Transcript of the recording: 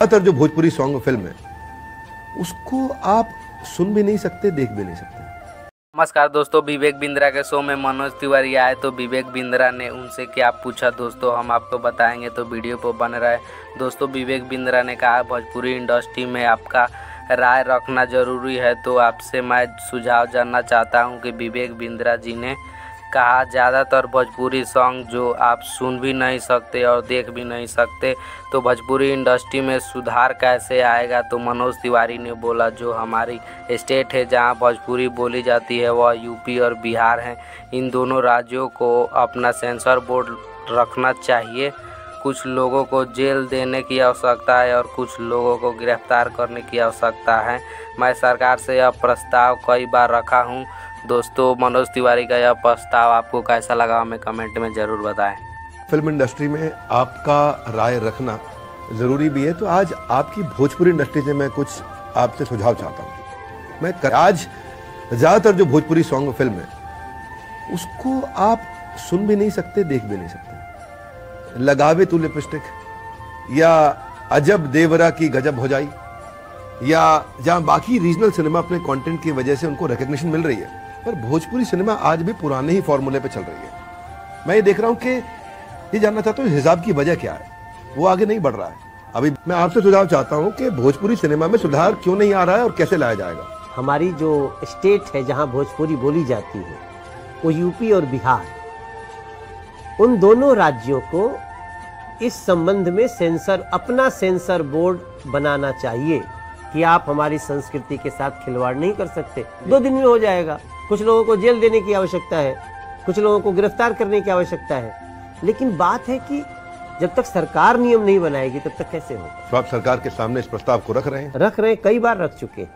ज्यादातर जो Bhojpuri song film है उसको आप सुन भी नहीं सकते, देख भी नहीं सकते। नमस्कार दोस्तों, विवेक बिंद्रा के शो में मनोज तिवारी आए तो विवेक बिंद्रा ने उनसे क्या पूछा दोस्तों हम आपको बताएंगे, तो वीडियो पर बन रहा है। दोस्तों विवेक बिंद्रा ने कहा भोजपुरी इंडस्ट्री में आपका राय रखना जरूरी है, तो आपसे मैं सुझाव जानना चाहता हूं कि विवेक बिंद्रा जी ने कहा ज़्यादातर भोजपुरी सॉन्ग जो आप सुन भी नहीं सकते और देख भी नहीं सकते, तो भोजपुरी इंडस्ट्री में सुधार कैसे आएगा। तो मनोज तिवारी ने बोला जो हमारी स्टेट है जहां भोजपुरी बोली जाती है वह यूपी और बिहार हैं। इन दोनों राज्यों को अपना सेंसर बोर्ड रखना चाहिए। कुछ लोगों को जेल देने की आवश्यकता है और कुछ लोगों को गिरफ्तार करने की आवश्यकता है। मैं सरकार से यह प्रस्ताव कई बार रखा हूँ। दोस्तों मनोज तिवारी का यह प्रस्ताव आपको कैसा लगा हमें कमेंट में ज़रूर बताएं। फिल्म इंडस्ट्री में आपका राय रखना ज़रूरी भी है, तो आज आपकी भोजपुरी इंडस्ट्री से मैं कुछ आपसे सुझाव चाहता हूँ। मैं आज ज़्यादातर जो भोजपुरी सॉन्ग फिल्म है उसको आप सुन भी नहीं सकते, देख भी नहीं सकते। लगावे तू लिपस्टिक या अजब देवरा की गजब हो जाई, या जहाँ बाकी रीजनल सिनेमा अपने कंटेंट की वजह से उनको रिकग्निशन मिल रही है, पर भोजपुरी सिनेमा आज भी पुराने ही फॉर्मूले पे चल रही है। मैं ये देख रहा हूँ कि ये जानना चाहता हूँ हिसाब की वजह क्या है, वो आगे नहीं बढ़ रहा है। अभी मैं आपसे सुझाव चाहता हूँ कि भोजपुरी सिनेमा में सुधार क्यों नहीं आ रहा है और कैसे लाया जाएगा। हमारी जो स्टेट है जहाँ भोजपुरी बोली जाती है वो यूपी और बिहार, उन दोनों राज्यों को इस संबंध में अपना सेंसर बोर्ड बनाना चाहिए कि आप हमारी संस्कृति के साथ खिलवाड़ नहीं कर सकते। 2 दिन में हो जाएगा। कुछ लोगों को जेल देने की आवश्यकता है, कुछ लोगों को गिरफ्तार करने की आवश्यकता है, लेकिन बात है कि जब तक सरकार नियम नहीं बनाएगी तब तक कैसे होगा। तो आप सरकार के सामने इस प्रस्ताव को रख रहे हैं? रख रहे हैं, कई बार रख चुके हैं।